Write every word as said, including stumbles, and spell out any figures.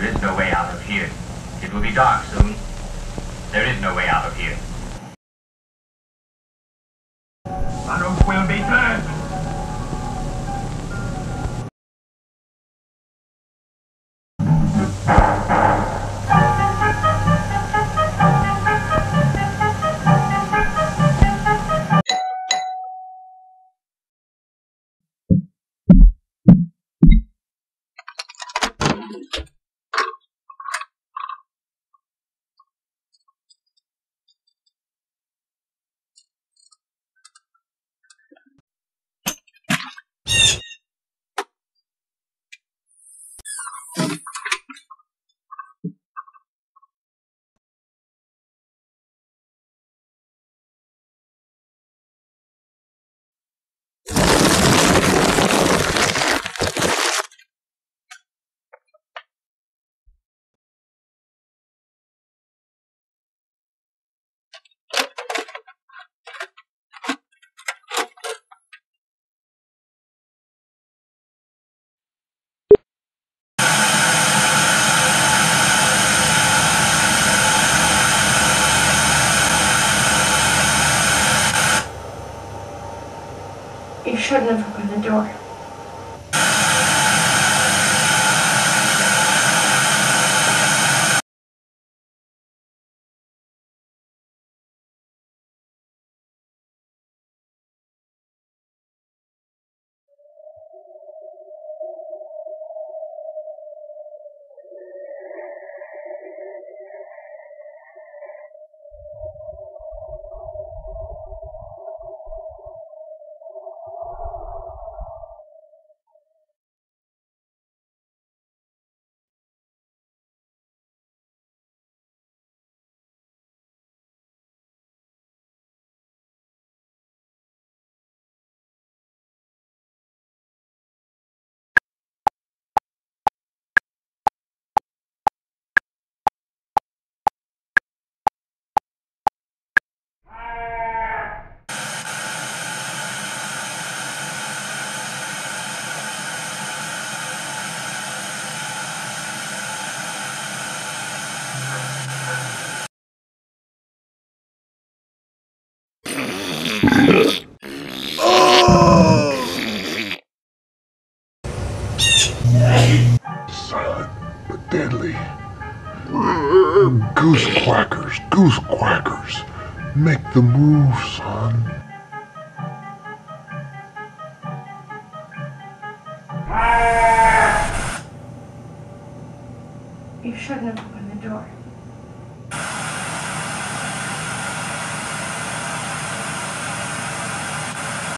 There is no way out of here. It will be dark soon. There is no way out of here. The roof will be burned! You shouldn't have opened the door. Deadly. Goose quackers, goose quackers. Make the move, son. You shouldn't have opened the door.